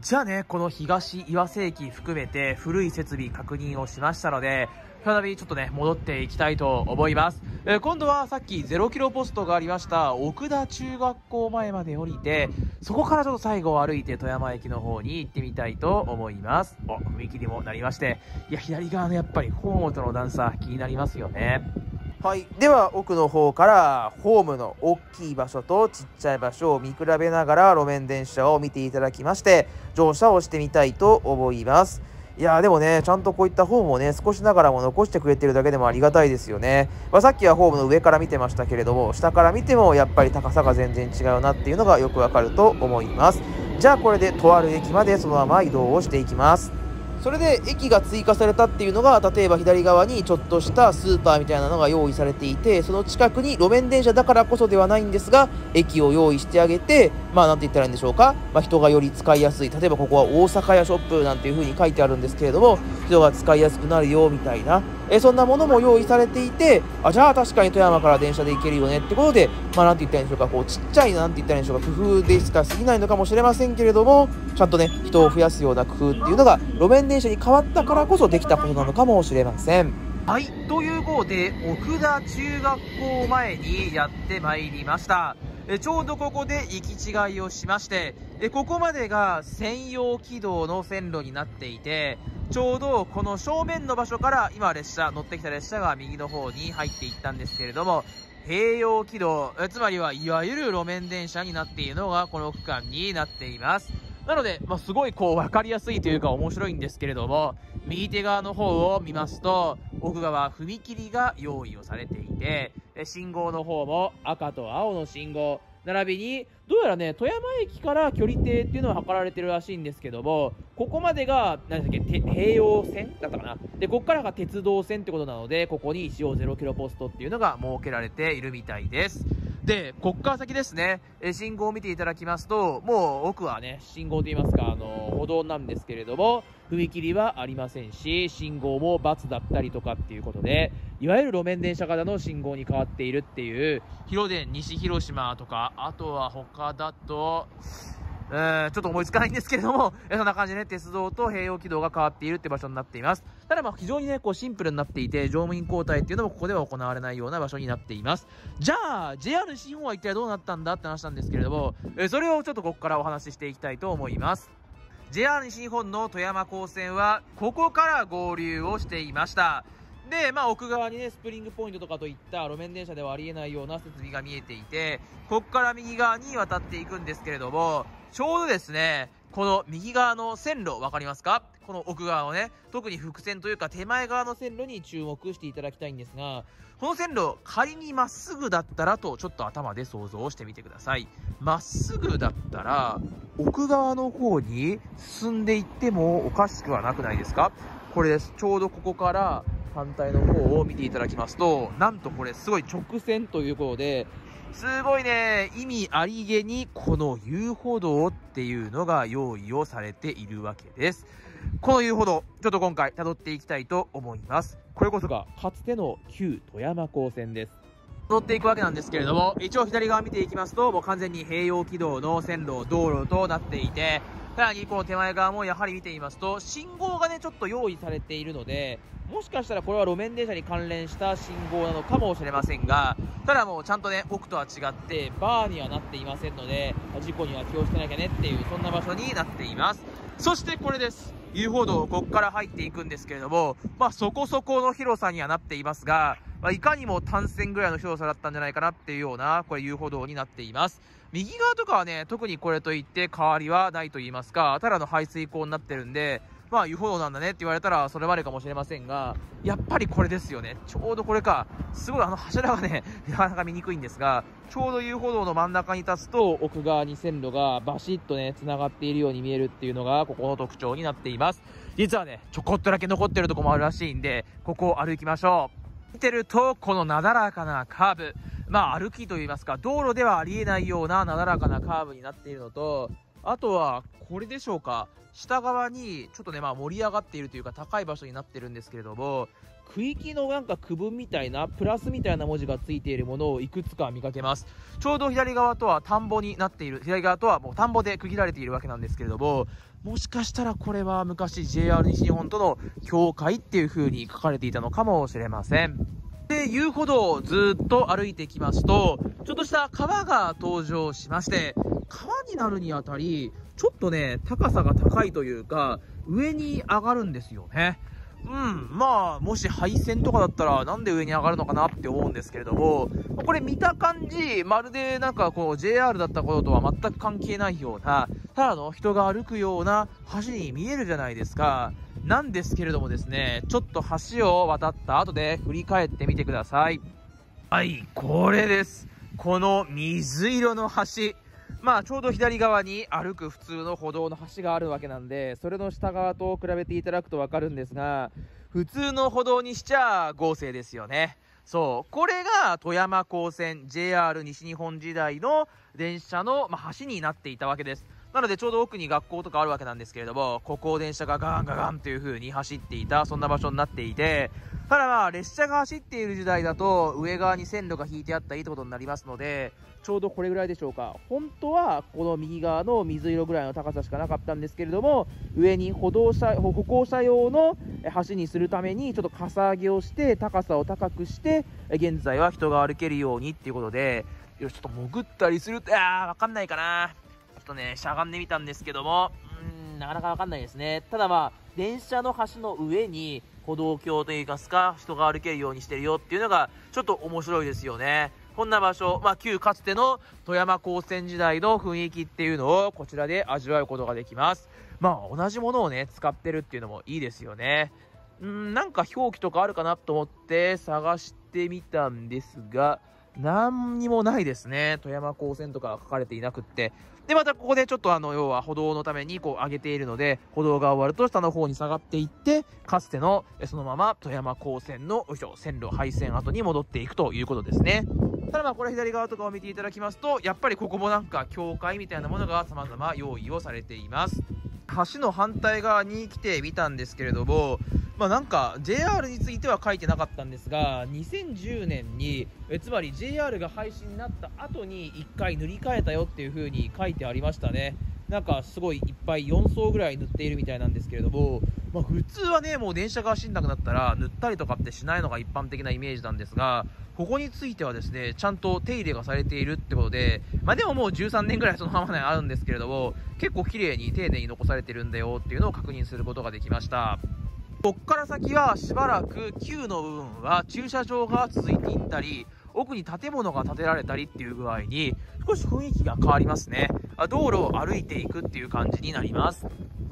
じゃあね、この東岩瀬駅含めて古い設備確認をしましたので、再びちょっとね戻っていきたいと思います。えー、今度はさっきゼロキロポストがありました奥田中学校前まで降りて、そこからちょっと最後を歩いて富山駅の方に行ってみたいと思います。お踏切もなりまして、いや左側のやっぱりホームとの段差気になりますよね。はい、では奥の方からホームの大きい場所とちっちゃい場所を見比べながら路面電車を見ていただきまして、乗車をしてみたいと思います。いやーでもね、ちゃんとこういったホームをね少しながらも残してくれてるだけでもありがたいですよね。まあ、さっきはホームの上から見てましたけれども、下から見てもやっぱり高さが全然違うなっていうのがよくわかると思います。じゃあこれでとある駅までそのまま移動をしていきます。それで駅が追加されたっていうのが、例えば左側にちょっとしたスーパーみたいなのが用意されていて、その近くに路面電車だからこそではないんですが駅を用意してあげて、まあなんて言ったらいいんでしょうか、まあ、人がより使いやすい、例えばここは大阪屋ショップなんていう風に書いてあるんですけれども、人が使いやすくなるよみたいな、えそんなものも用意されていて、あじゃあ確かに富山から電車で行けるよねってことで、まあなんて言ったらいいんでしょうか、こうちっちゃいなんて言ったらいいんでしょうか、工夫でしか過ぎないのかもしれませんけれども、ちゃんとね人を増やすような工夫っていうのが路面電車電車に変わったからこそできたことなのかもしれません。はい、ということで奥田中学校前にやってまいりました。えちょうどここで行き違いをしまして、えここまでが専用軌道の線路になっていて、ちょうどこの正面の場所から今列車乗ってきた列車が右の方に入っていったんですけれども、併用軌道、えつまりはいわゆる路面電車になっているのがこの区間になっています。なので、まあ、すごいこう分かりやすいというか面白いんですけれども、右手側の方を見ますと奥側踏切が用意をされていて、信号の方も赤と青の信号並びに、どうやらね富山駅から距離定っていうのは測られてるらしいんですけども、ここまでが何だっけ併用線だったかな、でここからが鉄道線ってことなので、ここに一応ゼロキロポストっていうのが設けられているみたいです。で、こっから先ですね、え信号を見ていただきますと、もう奥はね、信号といいますか、あの歩道なんですけれども、踏切はありませんし、信号も×だったりとかっていうことで、いわゆる路面電車型の信号に変わっているっていう、広電西広島とか、あとは他だと、うーんちょっと思いつかないんですけれども、そんな感じで、ね、鉄道と併用軌道が変わっているって場所になっています。ただまあ非常にねこうシンプルになっていて、乗務員交代っていうのもここでは行われないような場所になっています。じゃあ ジェイアール 新本は一体どうなったんだって話なんですけれども、それをちょっとここからお話ししていきたいと思います。 ジェイアール 西日本の富山高専はここから合流をしていました。で、まあ、奥側にねスプリングポイントとかといった路面電車ではありえないような設備が見えていて、ここから右側に渡っていくんですけれども、ちょうどですねこの右側の線路分かりますか、この奥側のね特に複線というか手前側の線路に注目していただきたいんですが、この線路仮にまっすぐだったらとちょっと頭で想像してみてください。まっすぐだったら奥側の方に進んでいってもおかしくはなくないですか。これです。ちょうどここから反対の方を見ていただきますと、なんとこれすごい直線ということで、すごいね意味ありげにこの遊歩道っていうのが用意をされているわけです。この遊歩道ちょっと今回辿っていきたいと思います。これこそがかつての旧富山港線です。乗っていくわけなんですけれども、一応左側見ていきますともう完全に併用軌道の線路道路となっていて、さらにこの手前側もやはり見ていますと信号がねちょっと用意されているので、もしかしたらこれは路面電車に関連した信号なのかもしれませんが、ただもうちゃんとね奥とは違ってバーにはなっていませんので、事故には気をつけなきゃねっていうそんな場所になっています。そしてこれです。遊歩道ここから入っていくんですけれども、まあそこそこの広さにはなっていますが、まあ、いかにも単線ぐらいの広さだったんじゃないかなっていうようなこれ遊歩道になっています。右側とかはね特にこれといって変わりはないと言いますか、ただの排水溝になってるんで、まあ遊歩道なんだねって言われたらそれまでかもしれませんが、やっぱりこれですよね。ちょうどこれか、すごいあの柱がねなかなか見にくいんですが、ちょうど遊歩道の真ん中に立つと奥側に線路がバシッとねつながっているように見えるっていうのがここの特徴になっています。実はねちょこっとだけ残ってるとこもあるらしいんで、ここを歩きましょう。見てるとこのなだらかなカーブ、まあ歩きといいますか道路ではありえないようななだらかなカーブになっているのと、あとはこれでしょうか、下側にちょっとねまあ盛り上がっているというか高い場所になってるんですけれども、区域のなんか区分みたいなプラスみたいな文字がついているものをいくつか見かけます。ちょうど左側とは田んぼになっている、左側とはもう田んぼで区切られているわけなんですけれども、もしかしたらこれは昔 ジェイアール 西日本との境界っていう風に書かれていたのかもしれません。で遊歩道をずっと歩いてきますと、ちょっとした川が登場しまして、川になるにあたりちょっとね高さが高いというか上に上がるんですよね。うん、まあもし廃線とかだったらなんで上に上がるのかなって思うんですけれども、これ見た感じまるでなんかこう ジェイアール だったこととは全く関係ないような、ただの人が歩くような橋に見えるじゃないですか。なんですけれどもですね、ちょっと橋を渡った後で振り返ってみてください。はい、これです。この水色の橋、まあちょうど左側に歩く普通の歩道の橋があるわけなんで、それの下側と比べていただくと分かるんですが、普通の歩道にしちゃ合成ですよね。そう、これが富山港線 ジェイアール 西日本時代の電車の橋になっていたわけです。なのでちょうど奥に学校とかあるわけなんですけれども、ここを電車がガンガガンという風に走っていた、そんな場所になっていて、ただまあ列車が走っている時代だと上側に線路が引いてあったりということになりますので、ちょうどこれぐらいでしょうか。本当はこの右側の水色ぐらいの高さしかなかったんですけれども、上に歩道車歩行者用の橋にするためにちょっとかさ上げをして高さを高くして、現在は人が歩けるようにっていうことで、よしちょっと潜ったりすると、あーわかんないかな、ちょっとねしゃがんでみたんですけども、うーんなかなかわかんないですね。ただまあ電車の橋の上に歩道橋といいますか人が歩けるようにしてるよっていうのがちょっと面白いですよね。こんな場所、まあ旧かつての富山港線時代の雰囲気っていうのをこちらで味わうことができます。まあ同じものをね使ってるっていうのもいいですよね。うーんなんか表記とかあるかなと思って探してみたんですが、何にもないですね。富山港線とか書かれていなくって、でまたここでちょっとあの要は歩道のためにこう上げているので、歩道が終わると下の方に下がっていって、かつてのそのまま富山港線のよいしょ線路廃線跡に戻っていくということですね。ただまあこれ左側とかを見ていただきますと、やっぱりここもなんか境界みたいなものが様々用意をされています。橋の反対側に来てみたんですけれども、まあなんか ジェイアール については書いてなかったんですが、にせんじゅうねんにえつまり ジェイアール が廃止になった後にいっかい塗り替えたよっていう風に書いてありましたね。なんかすごいいっぱいよん層ぐらい塗っているみたいなんですけれども、まあ、普通はねもう電車が走んなくなったら塗ったりとかってしないのが一般的なイメージなんですが、ここについてはですねちゃんと手入れがされているってことで、まあ、でももうじゅうさんねんぐらいそのままねあるんですけれども、結構綺麗に丁寧に残されてるんだよっていうのを確認することができました。こっから先はしばらくきゅうの部分は駐車場が続いていったり、奥に建物が建てられたりっていう具合に少し雰囲気が変わりますね。道路を歩いていくっていう感じになります。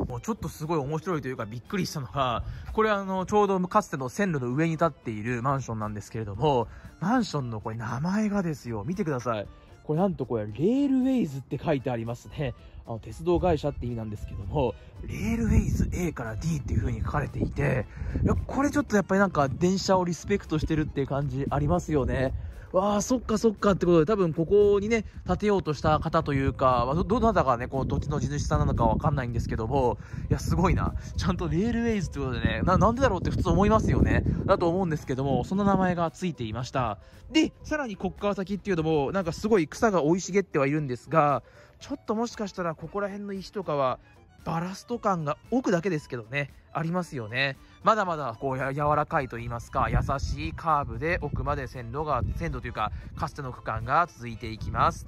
もうちょっとすごい面白いというかびっくりしたのが、これあのちょうどかつての線路の上に立っているマンションなんですけれども、マンションのこれ名前がですよ、見てください。これなんとこれレールウェイズって書いてありますね。あの鉄道会社って意味なんですけども、レールウェイズ エー から ディー っていう風に書かれていて、いやこれちょっとやっぱりなんか電車をリスペクトしてるっていう感じありますよね。わあ、そっかそっかってことで、多分ここにね、建てようとした方というか、ど、どなたがね、こう、どっちの地主さんなのかわかんないんですけども、いや、すごいな。ちゃんとレールウェイズってことでね、な、なんでだろうって普通思いますよね。だと思うんですけども、その名前がついていました。で、さらにこっから先っていうのも、なんかすごい草が生い茂ってはいるんですが、ちょっともしかしたらここら辺の石とかは、バラスト感が奥だけですけどね、ありますよね。まだまだこうや柔らかいと言いますか、優しいカーブで奥まで線路が、線路というか、かつての区間が続いていきます。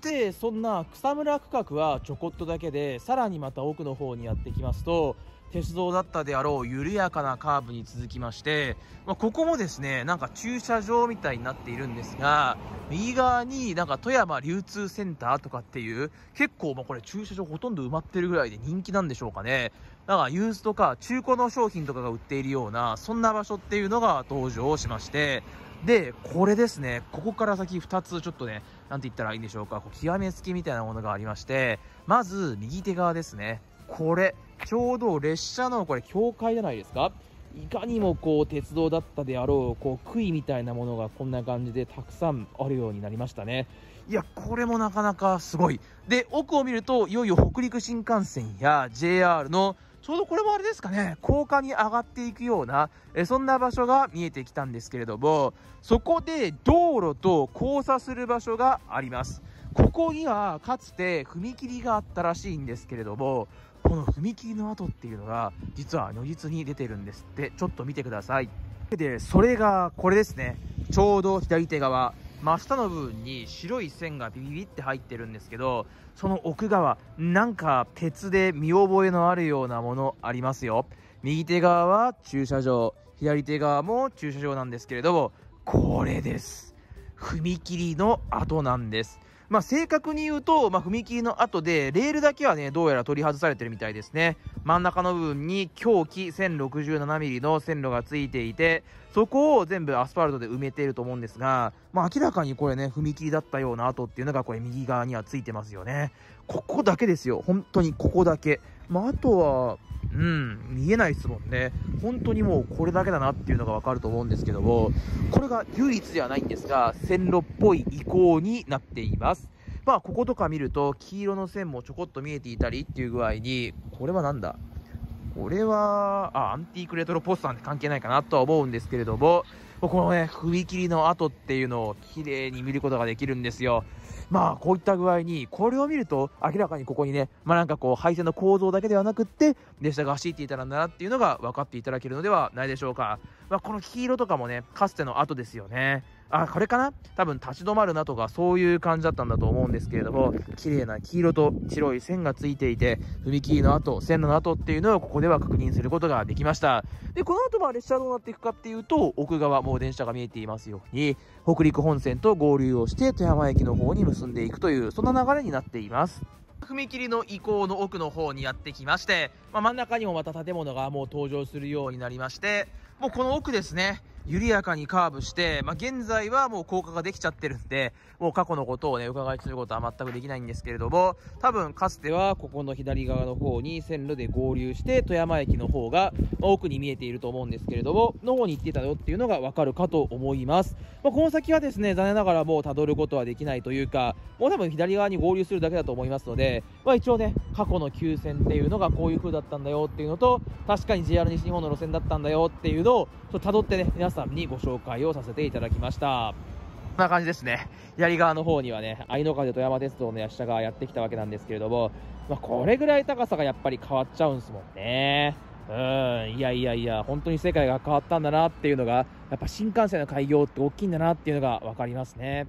で、そんな草むら区画はちょこっとだけで、さらにまた奥の方にやってきますと、鉄道だったであろう緩やかなカーブに続きまして、まあ、ここもですね、なんか駐車場みたいになっているんですが、右側になんか富山流通センターとかっていう、結構まあこれ駐車場ほとんど埋まってるぐらいで人気なんでしょうかね。なんかユースとか中古の商品とかが売っているような、そんな場所っていうのが登場しまして、で、これですね、ここから先ふたつちょっとね、なんて言ったらいいんでしょうか、こう極めつきみたいなものがありまして、まず右手側ですね、これ。ちょうど列車のこれ境界じゃないですか。いかにもこう鉄道だったであろうこう杭みたいなものがこんな感じでたくさんあるようになりましたね。いやこれもなかなかすごい。で奥を見るといよいよ北陸新幹線や ジェイアール のちょうどこれもあれですかね、高架に上がっていくようなえそんな場所が見えてきたんですけれども、そこで道路と交差する場所があります。ここにはかつて踏切があったらしいんですけれども、この踏切の跡っていうのが実は如実に出てるんですって。ちょっと見てください。でそれがこれですね、ちょうど左手側真下の部分に白い線がビビビって入ってるんですけど、その奥側なんか鉄で見覚えのあるようなものありますよ。右手側は駐車場、左手側も駐車場なんですけれども、これです踏切の跡なんです。まあ正確に言うと、まあ、踏切の後でレールだけはねどうやら取り外されてるみたいですね。真ん中の部分に狭軌 せんろくじゅうななミリ の線路がついていて、そこを全部アスファルトで埋めていると思うんですが、まあ、明らかにこれね踏切だったような跡っていうのがこれ右側にはついてますよね。ここだけですよ、本当にここだけ。まあ、あとはうん見えないですもんね。本当にもうこれだけだなっていうのがわかると思うんですけども、これが唯一ではないんですが線路っぽい移行になっています。まあこことか見ると黄色の線もちょこっと見えていたりっていう具合に、これはなんだこれはあアンティークレトロポスターって関係ないかなとは思うんですけれども、このね踏切の跡っていうのを綺麗に見ることができるんですよ。まあこういった具合にこれを見ると明らかにここにね、まあなんかこう配線の構造だけではなくって列車が走っていたらんだなっていうのが分かっていただけるのではないでしょうか。まあこの黄色とかもねかつての跡ですよね。あこれかな、多分立ち止まるなとかそういう感じだったんだと思うんですけれども、綺麗な黄色と白い線がついていて踏切の跡、線路の跡っていうのをここでは確認することができました。でこの後は列車どうなっていくかっていうと、奥側もう電車が見えていますように北陸本線と合流をして富山駅の方に結んでいくという、そんな流れになっています。踏切の移行の奥の方にやってきまして、まあ、真ん中にもまた建物がもう登場するようになりまして、もうこの奥ですね緩やかにカーブして、まあ、現在はもう高架ができちゃってるんで、もう過去のことをね、伺いすることは全くできないんですけれども、多分かつてはここの左側の方に線路で合流して、富山駅の方が奥に見えていると思うんですけれども、の方に行ってたよっていうのがわかるかと思います。まあ、この先はですね、残念ながらもう辿ることはできないというか、もう多分左側に合流するだけだと思いますので、まあ、一応ね、過去の旧線っていうのがこういう風だったんだよっていうのと、確かに ジェイアール 西日本の路線だったんだよっていうのをちょっと辿ってね、皆さんにご紹介をさせていただきました。こんな感じですね。左側の方にはね愛の風富山鉄道の列車がやってきたわけなんですけれども、まあ、これぐらい高さがやっぱり変わっちゃうんですもんね。うん、いやいやいや本当に世界が変わったんだなっていうのが、やっぱ新幹線の開業って大きいんだなっていうのが分かりますね。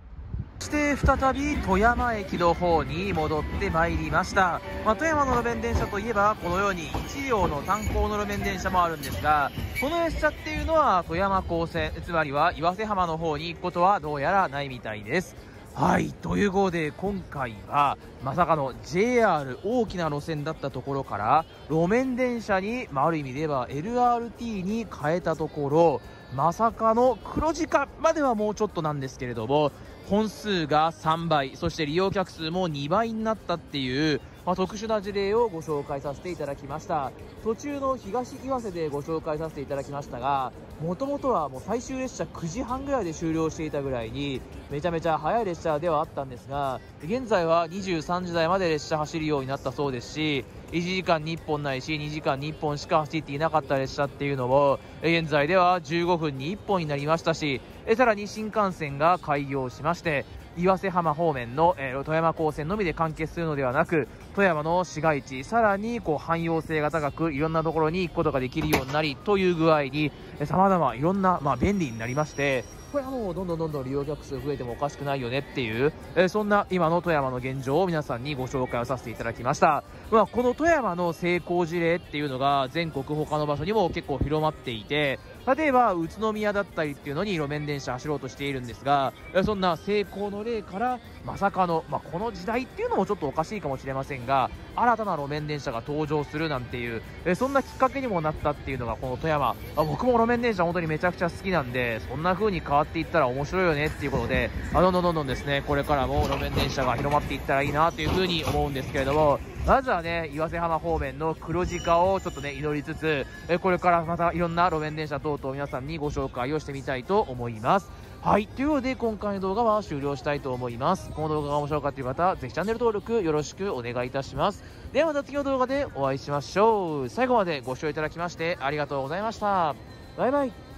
そして再び富山駅の方に戻ってまいりました、まあ、富山の路面電車といえばこのようにいち両の単行の路面電車もあるんですが、この列車っていうのは富山港線、つまりは岩瀬浜の方に行くことはどうやらないみたいです。はい、ということで今回はまさかの ジェイアール 大きな路線だったところから路面電車に、まあ、ある意味では エルアールティー に変えたところ、まさかの黒字化まではもうちょっとなんですけれども、本数がさんばい、そして利用客数もにばいになったっていう、まあ、特殊な事例をご紹介させていただきました。途中の東岩瀬でご紹介させていただきましたが、もともとはもう最終列車くじはんぐらいで終了していたぐらいにめちゃめちゃ早い列車ではあったんですが、現在はにじゅうさんじ台まで列車走るようになったそうですし、いちじかんにいっぽんないしにじかんにいっぽんしか走っていなかった列車っていうのも現在ではじゅうごふんにいっぽんになりましたし、さらに新幹線が開業しまして、岩瀬浜方面の、えー、富山港線のみで完結するのではなく、富山の市街地、さらにこう汎用性が高くいろんなところに行くことができるようになりという具合に、さまざまいろんな、まあ、便利になりまして、これはもうどんどんどんどん利用客数増えてもおかしくないよねっていう、えー、そんな今の富山の現状を皆さんにご紹介をさせていただきました、まあ、この富山の成功事例っていうのが全国他の場所にも結構広まっていて、例えば宇都宮だったりっていうのに路面電車走ろうとしているんですが、そんな成功の例からまさかの、まあ、この時代っていうのもちょっとおかしいかもしれませんが、新たな路面電車が登場するなんていうそんなきっかけにもなったっていうのがこの富山。僕も路面電車本当にめちゃくちゃ好きなんで、そんな風に変わっていったら面白いよねっていうことで、どんどんどんどんですね、これからも路面電車が広まっていったらいいなという風に思うんですけれども、まずはね、岩瀬浜方面の黒字化をちょっとね、祈りつつ、これからまたいろんな路面電車等々皆さんにご紹介をしてみたいと思います。はい、ということで今回の動画は終了したいと思います。この動画が面白かったという方、ぜひチャンネル登録よろしくお願いいたします。ではまた次の動画でお会いしましょう。最後までご視聴いただきましてありがとうございました。バイバイ。